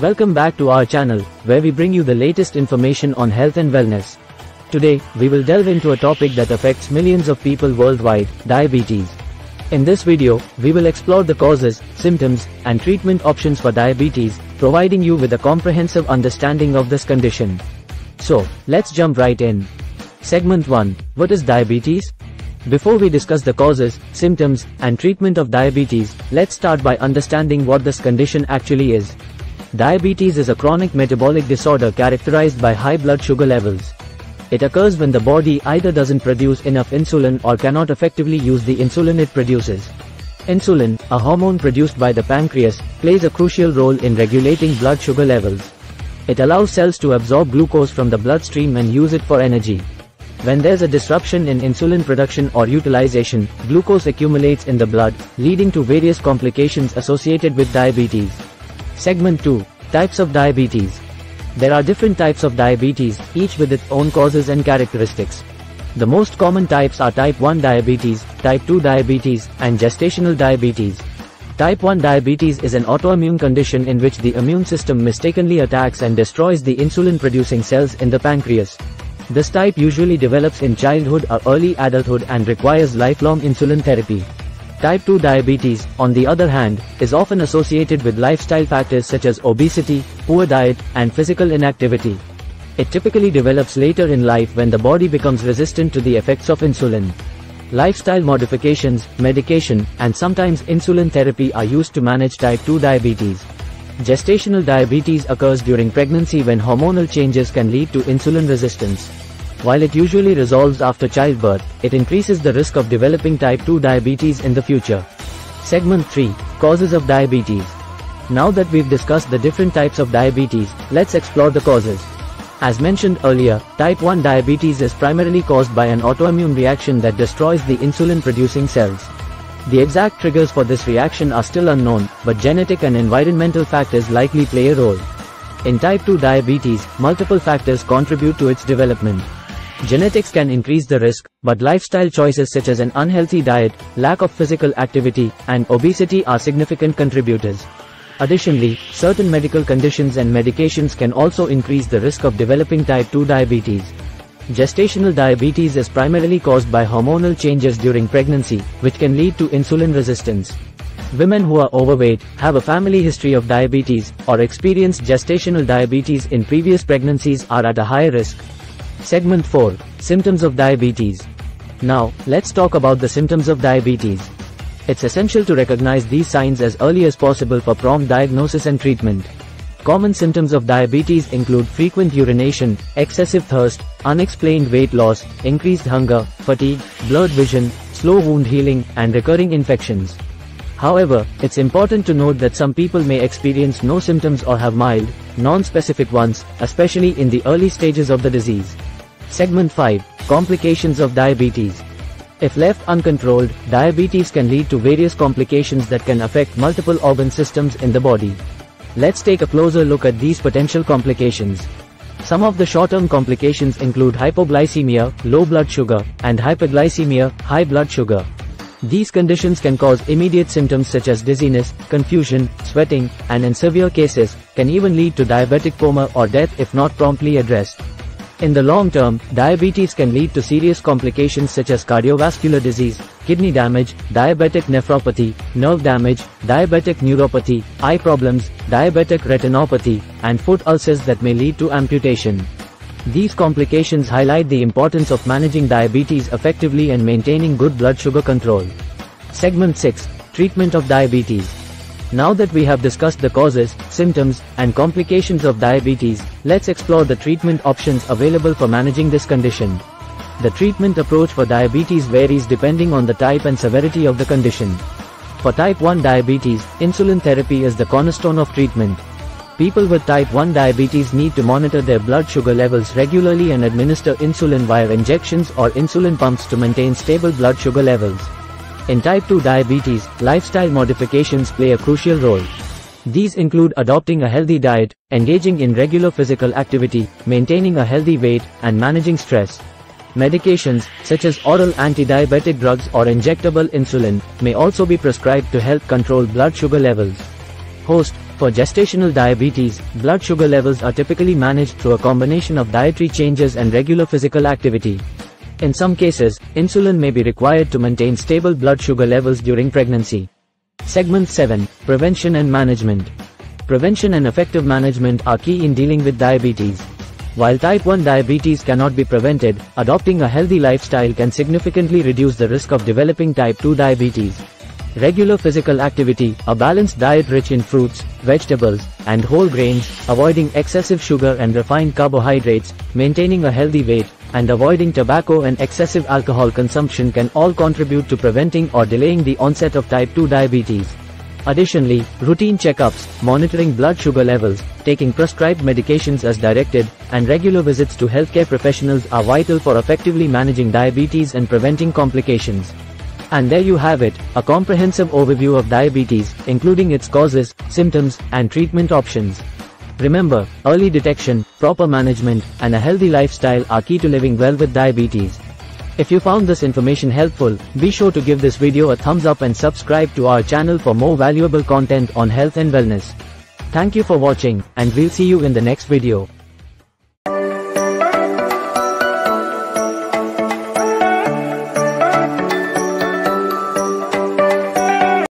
Welcome back to our channel, where we bring you the latest information on health and wellness. Today, we will delve into a topic that affects millions of people worldwide, diabetes. In this video, we will explore the causes, symptoms, and treatment options for diabetes, providing you with a comprehensive understanding of this condition. So, let's jump right in. Segment 1. What is diabetes? Before we discuss the causes, symptoms, and treatment of diabetes, let's start by understanding what this condition actually is. Diabetes is a chronic metabolic disorder characterized by high blood sugar levels. It occurs when the body either doesn't produce enough insulin or cannot effectively use the insulin it produces. Insulin, a hormone produced by the pancreas, plays a crucial role in regulating blood sugar levels. It allows cells to absorb glucose from the bloodstream and use it for energy. When there's a disruption in insulin production or utilization, glucose accumulates in the blood, leading to various complications associated with diabetes. Segment 2. Types of diabetes. There are different types of diabetes, each with its own causes and characteristics. The most common types are type 1 diabetes, type 2 diabetes, and gestational diabetes. Type 1 diabetes is an autoimmune condition in which the immune system mistakenly attacks and destroys the insulin-producing cells in the pancreas. This type usually develops in childhood or early adulthood and requires lifelong insulin therapy. Type 2 diabetes, on the other hand, is often associated with lifestyle factors such as obesity, poor diet, and physical inactivity. It typically develops later in life when the body becomes resistant to the effects of insulin. Lifestyle modifications, medication, and sometimes insulin therapy are used to manage type 2 diabetes. Gestational diabetes occurs during pregnancy when hormonal changes can lead to insulin resistance. While it usually resolves after childbirth, it increases the risk of developing type 2 diabetes in the future. Segment 3. Causes of diabetes. Now that we've discussed the different types of diabetes, let's explore the causes. As mentioned earlier, type 1 diabetes is primarily caused by an autoimmune reaction that destroys the insulin-producing cells. The exact triggers for this reaction are still unknown, but genetic and environmental factors likely play a role. In type 2 diabetes, multiple factors contribute to its development. Genetics can increase the risk, but lifestyle choices such as an unhealthy diet, lack of physical activity, and obesity are significant contributors. Additionally, certain medical conditions and medications can also increase the risk of developing type 2 diabetes. Gestational diabetes is primarily caused by hormonal changes during pregnancy, which can lead to insulin resistance. Women who are overweight, have a family history of diabetes, or experience gestational diabetes in previous pregnancies are at a higher risk. Segment 4. Symptoms of diabetes. Now, let's talk about the symptoms of diabetes. It's essential to recognize these signs as early as possible for prompt diagnosis and treatment. Common symptoms of diabetes include frequent urination, excessive thirst, unexplained weight loss, increased hunger, fatigue, blurred vision, slow wound healing, and recurring infections. However, it's important to note that some people may experience no symptoms or have mild, non-specific ones, especially in the early stages of the disease. Segment 5. Complications of diabetes. If left uncontrolled, diabetes can lead to various complications that can affect multiple organ systems in the body. Let's take a closer look at these potential complications. Some of the short-term complications include hypoglycemia, low blood sugar, and hyperglycemia, high blood sugar. These conditions can cause immediate symptoms such as dizziness, confusion, sweating, and in severe cases, can even lead to diabetic coma or death if not promptly addressed. In the long term, diabetes can lead to serious complications such as cardiovascular disease, kidney damage, diabetic nephropathy, nerve damage, diabetic neuropathy, eye problems, diabetic retinopathy, and foot ulcers that may lead to amputation. These complications highlight the importance of managing diabetes effectively and maintaining good blood sugar control. Segment 6. Treatment of diabetes. Now that we have discussed the causes, symptoms, and complications of diabetes, let's explore the treatment options available for managing this condition. The treatment approach for diabetes varies depending on the type and severity of the condition. For type 1 diabetes, insulin therapy is the cornerstone of treatment. People with type 1 diabetes need to monitor their blood sugar levels regularly and administer insulin via injections or insulin pumps to maintain stable blood sugar levels. In type 2 diabetes, lifestyle modifications play a crucial role. These include adopting a healthy diet, engaging in regular physical activity, maintaining a healthy weight, and managing stress. Medications, such as oral anti-diabetic drugs or injectable insulin, may also be prescribed to help control blood sugar levels. Host, For gestational diabetes, blood sugar levels are typically managed through a combination of dietary changes and regular physical activity. In some cases, insulin may be required to maintain stable blood sugar levels during pregnancy. Segment 7. Prevention and Management. Prevention and effective management are key in dealing with diabetes. While type 1 diabetes cannot be prevented, adopting a healthy lifestyle can significantly reduce the risk of developing type 2 diabetes. Regular physical activity, a balanced diet rich in fruits, vegetables, and whole grains, avoiding excessive sugar and refined carbohydrates, maintaining a healthy weight, and avoiding tobacco and excessive alcohol consumption can all contribute to preventing or delaying the onset of type 2 diabetes. Additionally, routine checkups, monitoring blood sugar levels, taking prescribed medications as directed, and regular visits to healthcare professionals are vital for effectively managing diabetes and preventing complications. And there you have it, a comprehensive overview of diabetes, including its causes, symptoms, and treatment options. Remember, early detection, proper management, and a healthy lifestyle are key to living well with diabetes. If you found this information helpful, be sure to give this video a thumbs up and subscribe to our channel for more valuable content on health and wellness. Thank you for watching, and we'll see you in the next video.